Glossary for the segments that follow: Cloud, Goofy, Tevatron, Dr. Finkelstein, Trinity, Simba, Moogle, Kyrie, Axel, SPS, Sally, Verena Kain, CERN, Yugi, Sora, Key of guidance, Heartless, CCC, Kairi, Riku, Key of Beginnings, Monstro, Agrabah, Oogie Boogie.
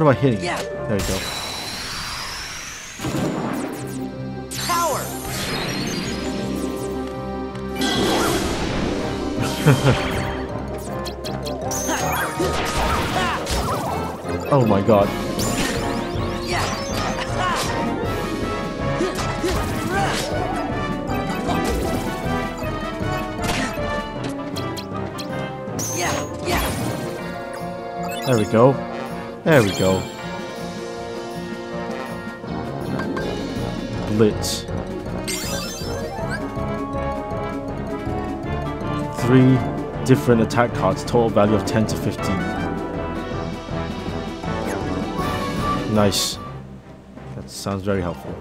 What am I hitting? Yeah. There you go. Power. Oh my god. There we go. There we go. Blitz. 3 different attack cards, total value of 10 to 15. Nice. That sounds very helpful.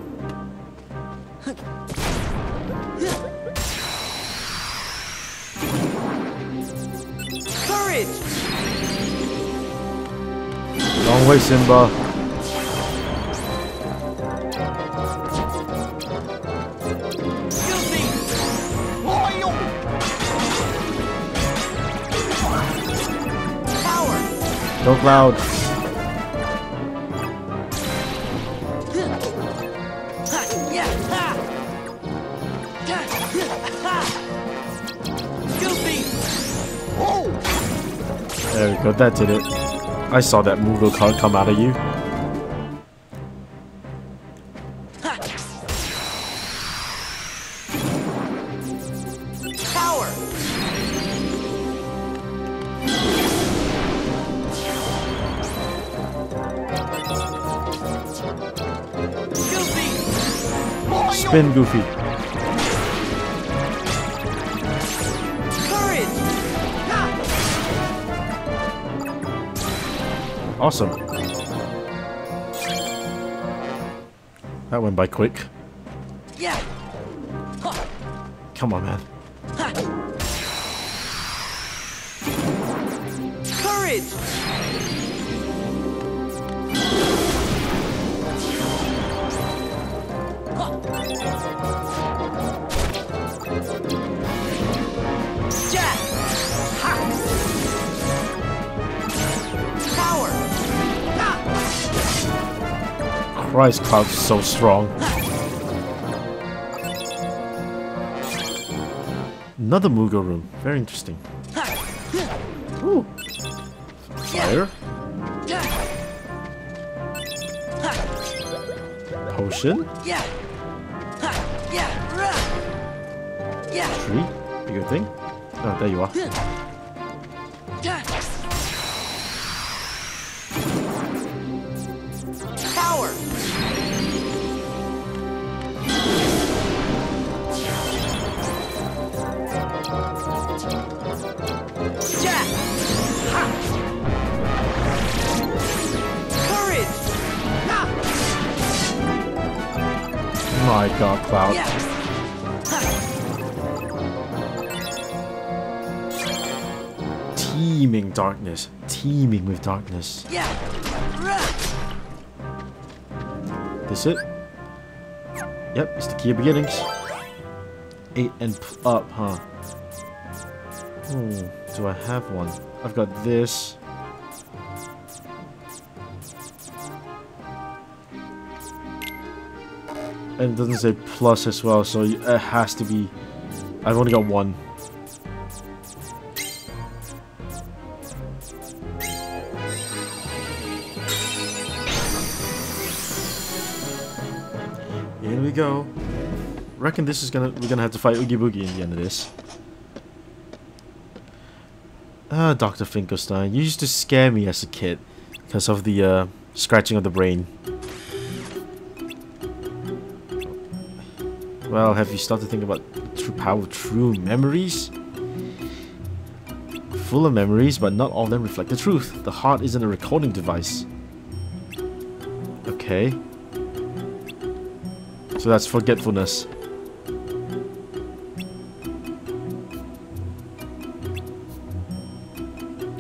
Long way, Simba. Go Cloud. There we go, that did it. I saw that Moogle card come out of you. Power. Spin, Goofy. Awesome. That went by quick. Yeah. Come on, man. Courage. Jack. Christ, Cloud's so strong. Another Moogle room. Very interesting. Ooh. Fire. Potion. Tree. A good thing. Oh, there you are. My god, Cloud. Yeah. Teeming darkness. Teeming with darkness. Yeah. This it? Yep, it's the Key of Beginnings. 8 and up, huh? Ooh, do I have one? I've got this. And it doesn't say plus as well, so it has to be... I've only got one. Here we go. Reckon this is gonna... we're gonna have to fight Oogie Boogie in the end of this. Ah, Dr. Finkelstein. You used to scare me as a kid because of the scratching of the brain. Well, have you started to think about the true power of true memories? Full of memories, but not all of them reflect the truth. The heart isn't a recording device. Okay. So that's forgetfulness.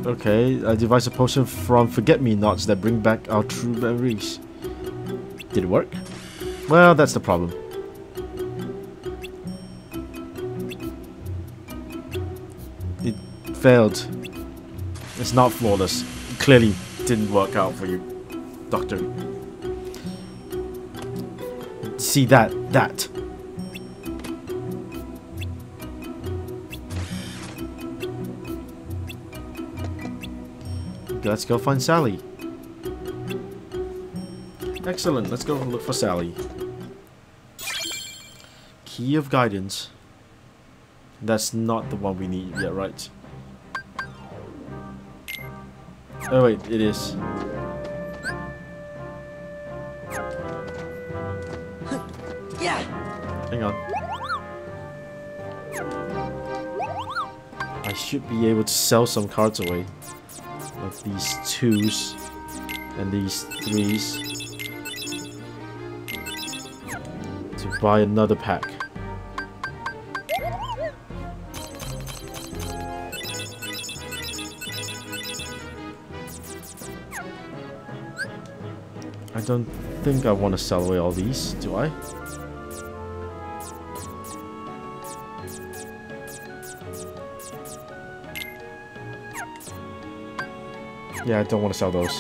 Okay, I devised a potion from forget-me-nots that bring back our true memories. Did it work? Well, that's the problem. Failed. It's not flawless. It clearly didn't work out for you. Doctor. See that. Let's go find Sally. Excellent. Let's go look for Sally. Key of guidance. That's not the one we need yet, right? Oh wait, it is. Yeah. Hang on. I should be able to sell some cards away. Like these 2s and these 3s to buy another pack. I don't think I want to sell away all these, do I? Yeah, I don't want to sell those.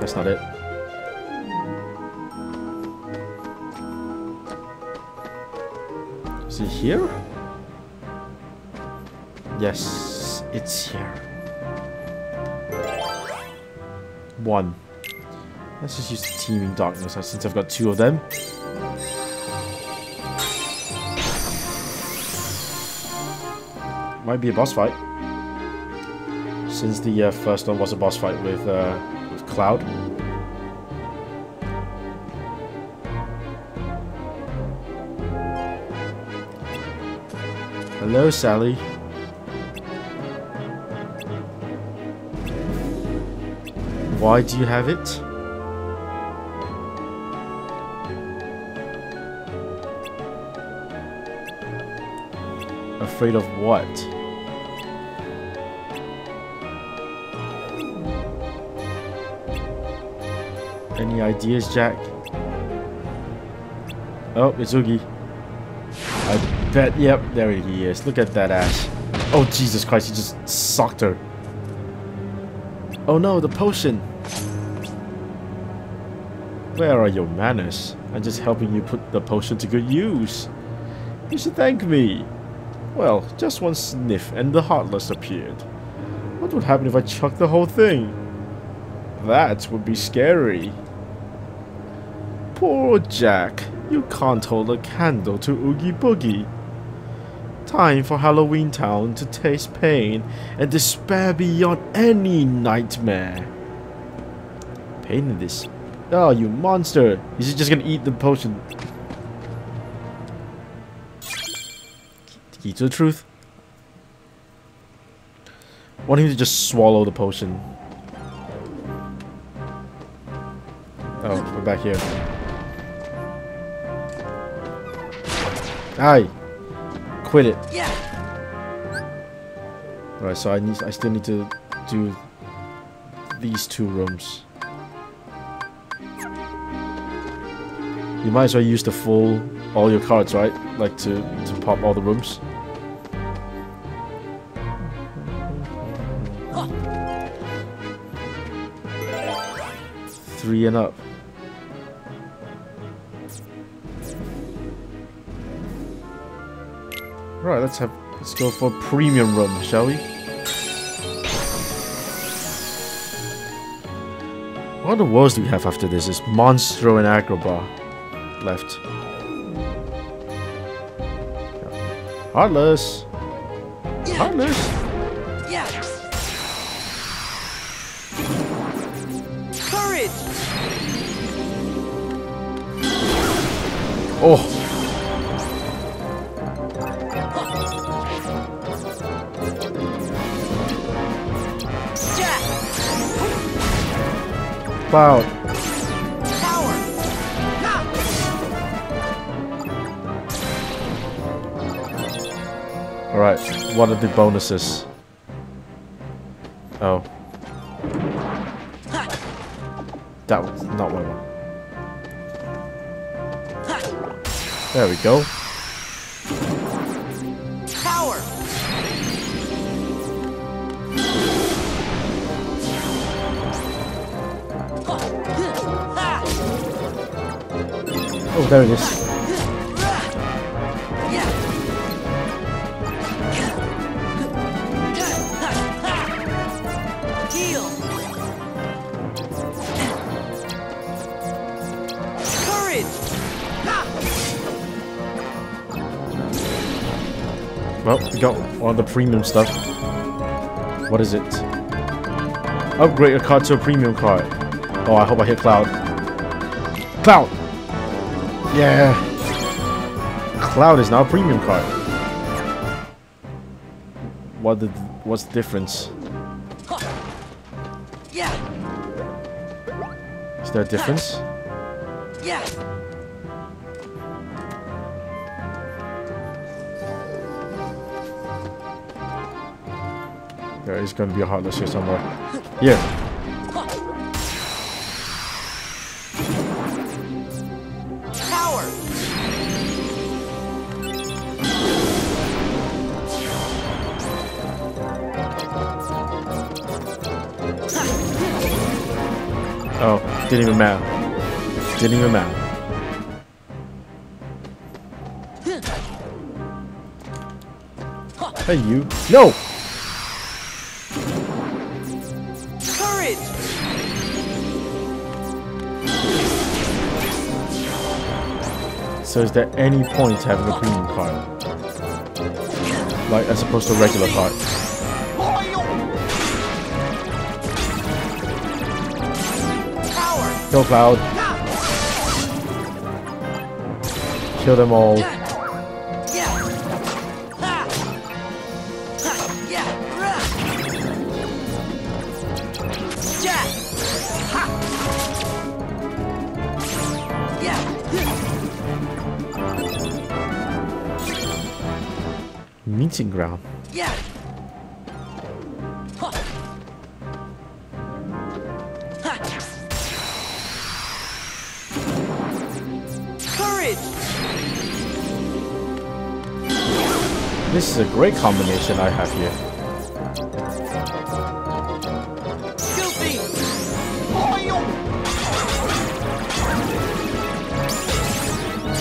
That's not it. Is it here? Yes, it's here. 1. Let's just use the teeming darkness since I've got 2 of them. Might be a boss fight, since the first one was a boss fight with Cloud. Hello, Sally. Why do you have it? Afraid of what? Any ideas, Jack? Oh, it's Oogie. I bet. Yep, there he is. Look at that ass. Oh, Jesus Christ, he just socked her. Oh no, the potion. Where are your manners? I'm just helping you put the potion to good use. You should thank me. Well, just one sniff and the Heartless appeared. What would happen if I chucked the whole thing? That would be scary. Poor Jack, you can't hold a candle to Oogie Boogie. Time for Halloween Town to taste pain and despair beyond any nightmare. Pain in this. Oh, you monster! Is he just gonna eat the potion? Key to the truth. Want him to just swallow the potion. Oh, we're back here. Aye! Quit it. Yeah. Alright, so I still need to do these 2 rooms. You might as well use the full all your cards, right? Like to pop all the rooms. Oh. 3 and up. Right, let's go for premium room, shall we? What the worlds do we have after this? Is Monstro and Agrabah left? Yeah. Heartless. Yeah. Heartless. Yeah. Courage. Oh. Cloud. Power. Nah. All right, what are the bonuses? Oh, ha. That was not what I want. There we go. Oh, there it is. Well, we got all the premium stuff. What is it? Upgrade your card to a premium card. Oh, I hope I hit Cloud. Cloud! Yeah! Cloud is now a premium card. What's the difference? Is there a difference? There is going to be a Heartless here somewhere. Here. Power. Oh, didn't even matter. Didn't even matter. Hey, you. No! So is there any point having a premium card? Like, as opposed to a regular card? Kill Cloud. Kill them all. Meeting ground. Yeah. Huh. Courage. This is a great combination I have here. Goofy.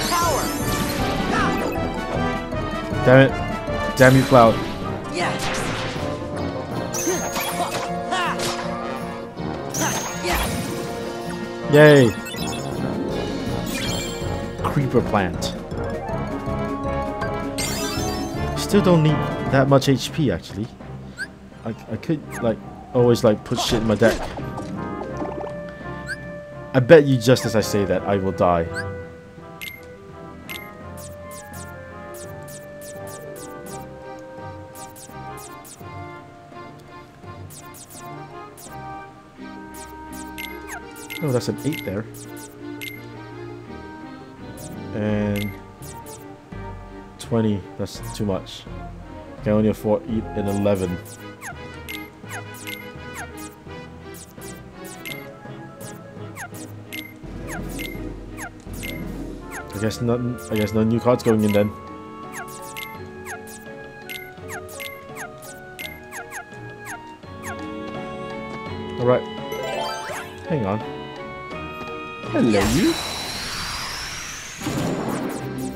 Power. Damn it. Damn you, Cloud. Yeah. Yay! Creeper plant. Still don't need that much HP, actually. I could, like, always, like, put shit in my deck. I bet you just as I say that, I will die. Oh, that's an 8 there. And 20, that's too much. I can only afford an 11. I guess no new cards going in then. Alright. Hang on. Hello, you.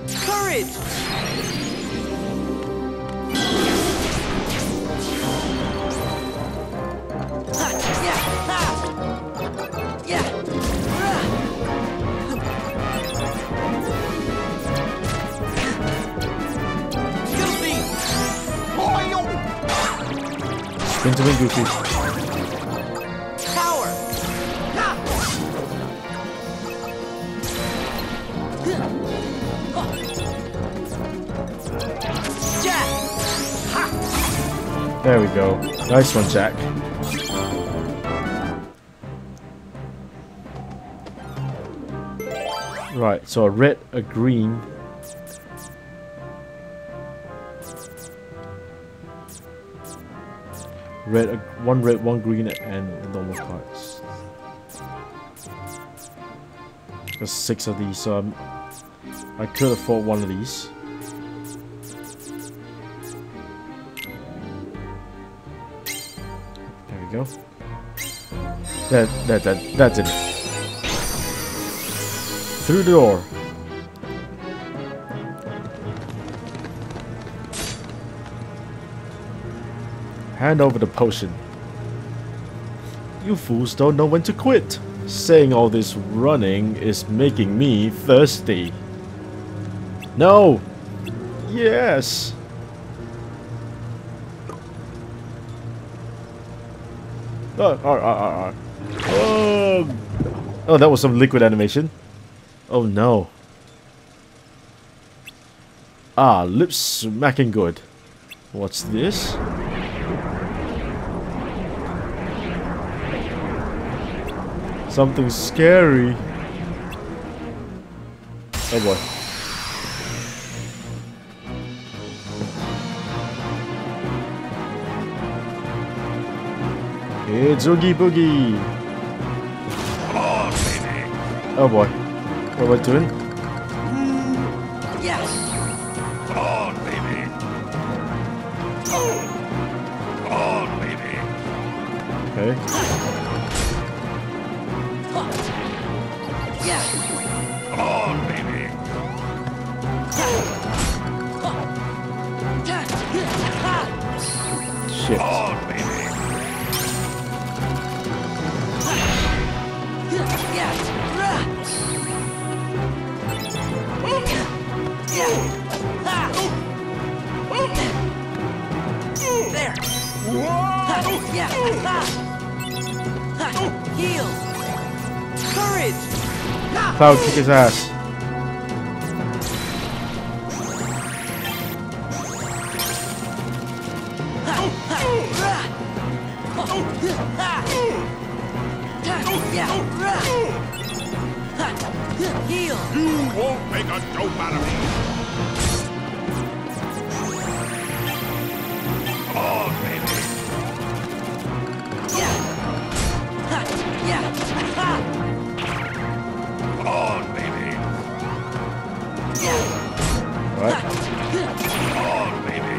Courage. Spin to win, Goofy. There we go. Nice one, Jack. Right, so a red, a green. Red, one green, and the normal cards. There's 6 of these, so I could afford one of these. Go. That's it. Through the door. Hand over the potion. You fools don't know when to quit. Saying all this running is making me thirsty. No! Yes! Oh, oh, that was some liquid animation. Oh no. Ah, lips smacking good. What's this? Something scary. Oh boy. It's Oogie Boogie. Oh boy. What am I doing? Yes. Oh baby. Oh baby. Okay. Yeah. Oh baby. Shit. Oh baby. There. Whoa. Yeah. Heal. Courage. Cloud kick his ass. You won't make a joke out of me. Oh, baby. Yeah. Yeah. On, baby. Yeah. What? On, baby.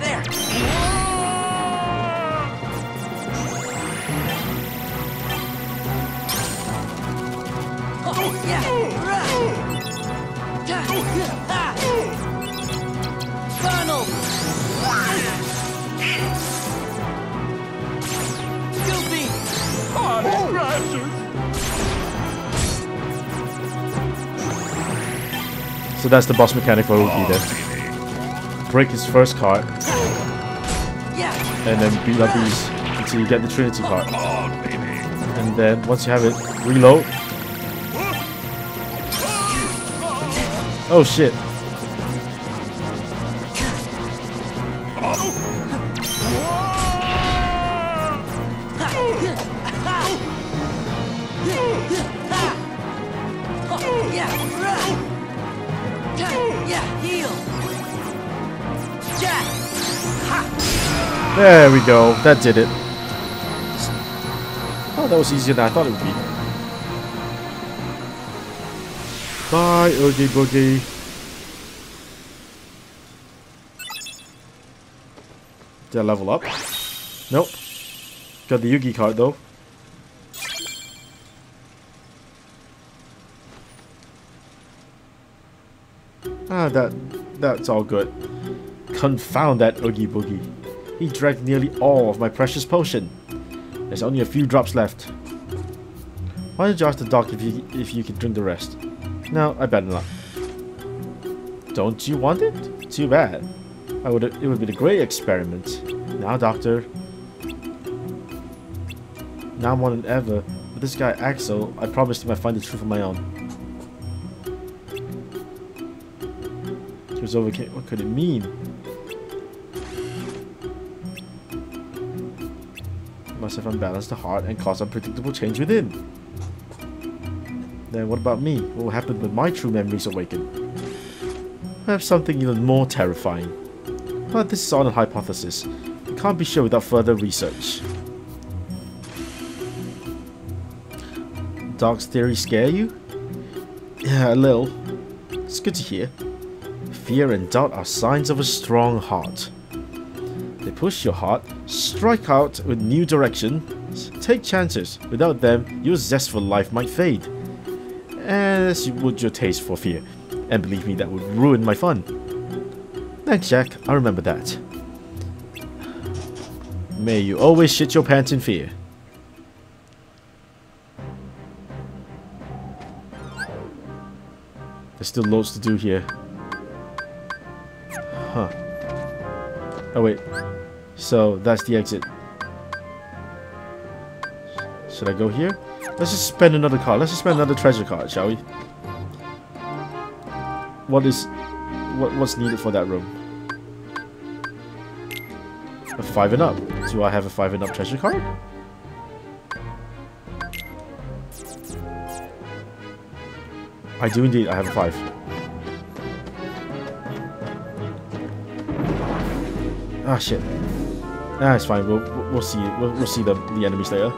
There. Oh, yeah. Funnel. Guilty. Oh. So that's the boss mechanic for Oogie then. Break his first card, and then beat up these until you get the Trinity card. And then once you have it, reload. Oh shit. There we go, that did it. Oh, that was easier than I thought it would be. Bye, Oogie Boogie. Did I level up? Nope. Got the Yugi card though. Ah, that's all good. Confound that Oogie Boogie. He drank nearly all of my precious potion. There's only a few drops left. Why don't you ask the doctor if you can drink the rest? No, I better not. Don't you want it? Too bad. It would be a great experiment. Now, doctor. Now more than ever, with this guy Axel, I promised him I'd find the truth on my own. He was overcame. What could it mean? Must have unbalanced the heart and caused unpredictable change within. Then what about me? What will happen when my true memories awaken? Perhaps something even more terrifying. But this is all a hypothesis. It can't be sure without further research. Dog's theory scare you? Yeah, a little. It's good to hear. Fear and doubt are signs of a strong heart. They push your heart, strike out with new directions, take chances. Without them, your zest for life might fade. As would your taste for fear. And believe me, that would ruin my fun. Thanks, Jack. I remember that. May you always shit your pants in fear. There's still loads to do here. Huh. Oh, wait. So, that's the exit. Should I go here? Let's just spend another card. Let's just spend another treasure card, shall we? What's needed for that room? A 5 and up. Do I have a 5 and up treasure card? I do indeed. I have a 5. Ah shit. Ah, it's fine. We'll see. We'll see the enemies later.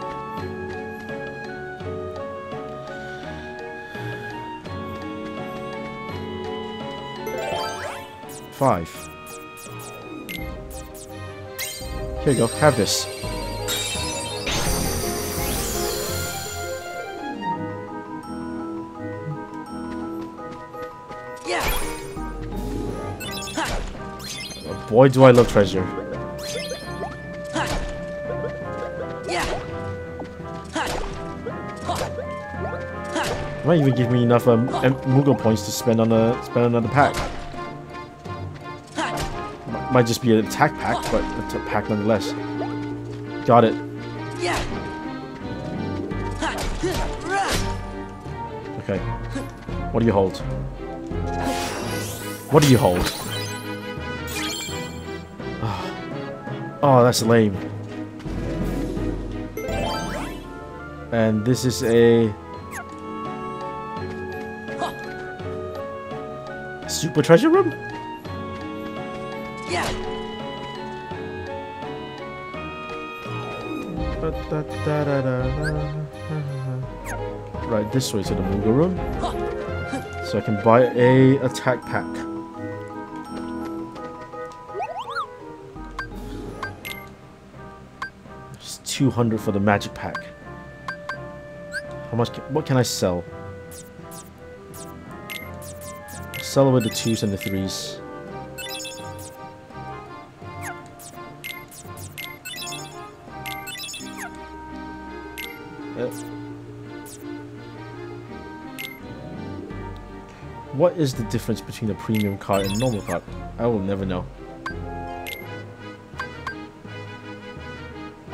Five. Here you go, have this. Yeah. Oh boy, do I love treasure. It might even give me enough Moogle points to spend on another pack. Might just be an attack pack, but a pack nonetheless. Got it. Okay. What do you hold? What do you hold? Oh, oh that's lame. And this is a... Super treasure room? Right, this way to the Moogle room. So I can buy a attack pack. It's 200 for the magic pack. How much? What can I sell? Sell away the 2s and the 3s. What is the difference between a premium card and normal card? I will never know.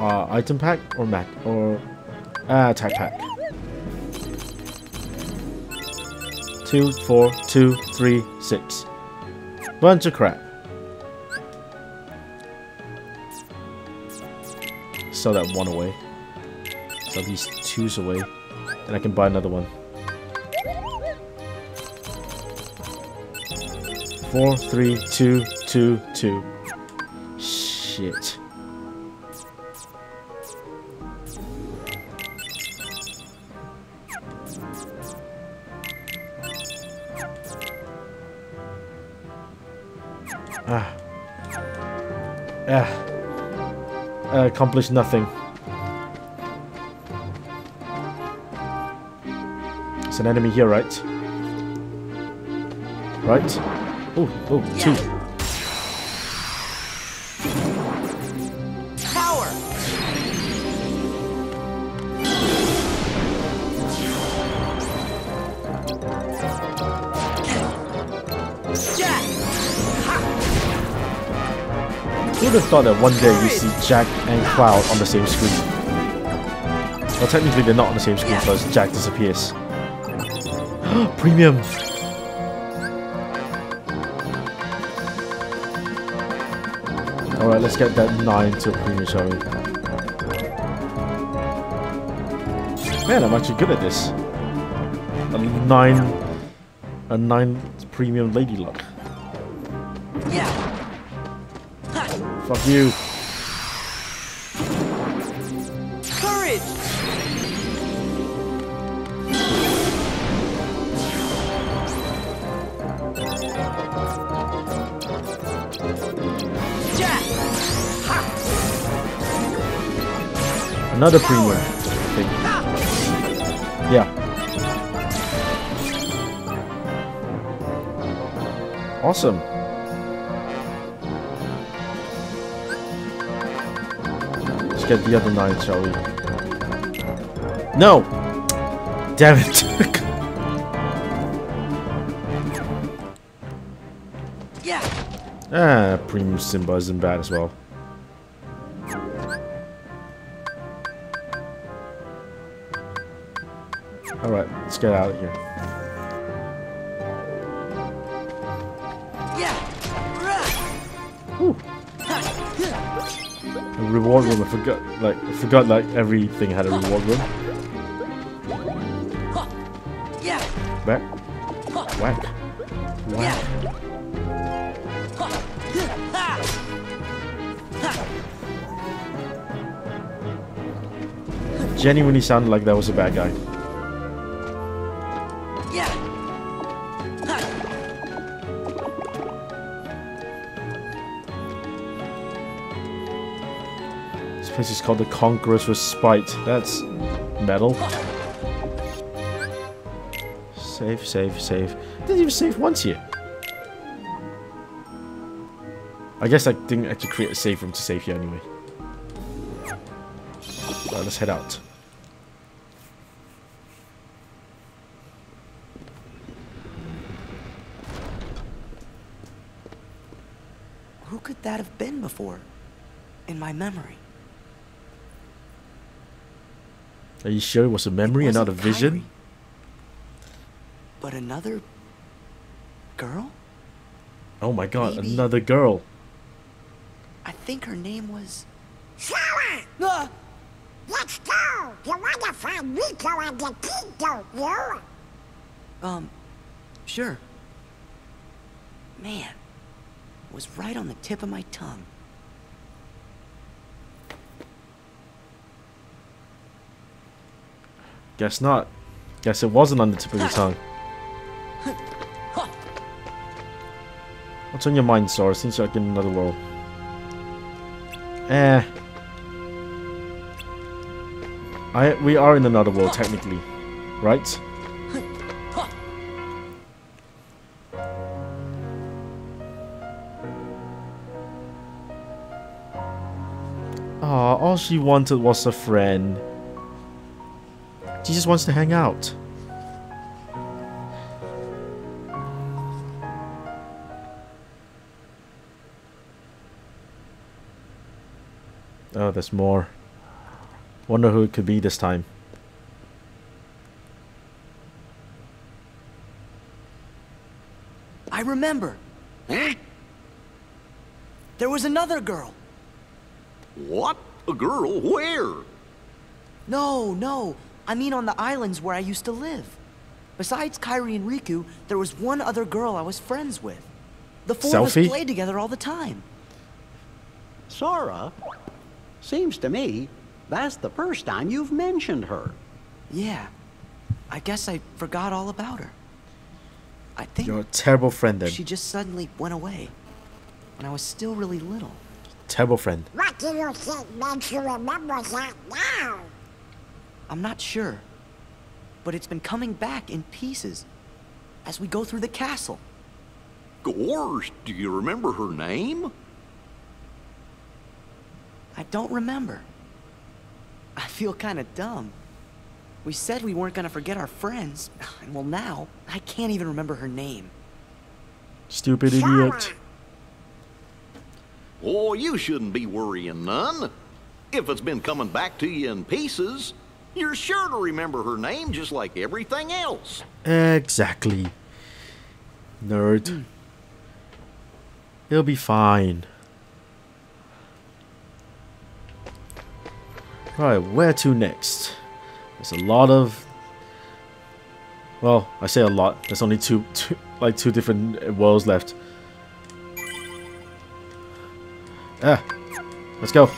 Item pack or attack pack. 2, 4, 2, 3, 6. Bunch of crap. Sell that one away. Sell these 2s away, and I can buy another one. 4, 3, 2, 2, 2. Shit. Accomplished nothing. It's an enemy here, right? Right? Oh, oh, 2. Power. Jack. Who would have thought that one day you see Jack and Cloud on the same screen? Well, technically they're not on the same screen because Jack disappears. Premium. Alright, let's get that 9 to a premium, shall we? Man, I'm actually good at this. A 9 premium lady luck. Yeah. Fuck you. Another premium, I think. Yeah. Awesome. get the other 9, shall we? No! Damn it! Ah, Premium Simba isn't bad as well. Alright, let's get out of here. Whew. A reward room, I forgot everything had a reward room. Back. Whack. Whack. Genuinely sounded like that was a bad guy. This place is called the Conquerors with Spite. That's metal. Save, save, save. I didn't even save once here. I guess I didn't actually create a save room to save here anyway. Alright, let's head out. Who could that have been before? In my memory. Are you sure it was a memory and not a vision? Kyrie, but another girl? Oh my god, maybe. Another girl. I think her name was... Sally! Let's go! You wanna find Riku and the key, don't you? Sure. Man, it was right on the tip of my tongue. Guess not. Guess it wasn't on the tip of your tongue. What's on your mind, Sora? Seems like in another world. We are in another world technically, right? Aw, all she wanted was a friend. She just wants to hang out. Oh, there's more. Wonder who it could be this time. I remember. Eh? There was another girl. What? A girl? Where? No. I mean on the islands where I used to live. Besides Kairi and Riku, there was one other girl I was friends with. The four of us played together all the time. Sora? Seems to me... that's the first time you've mentioned her. Yeah. I guess I forgot all about her. I think... you're a terrible friend then. She just suddenly went away. When I was still really little. Terrible friend. What do you think makes you remember that now? I'm not sure. But it's been coming back in pieces. As we go through the castle. Gorge, do you remember her name? I don't remember. I feel kind of dumb. We said we weren't gonna forget our friends, and well now, I can't even remember her name. Stupid idiot. Oh, you shouldn't be worrying none. If it's been coming back to you in pieces, you're sure to remember her name just like everything else. Exactly. Nerd. It'll be fine. Right, where to next? There's a lot of... well, I say a lot. There's only two different worlds left. Ah, let's go.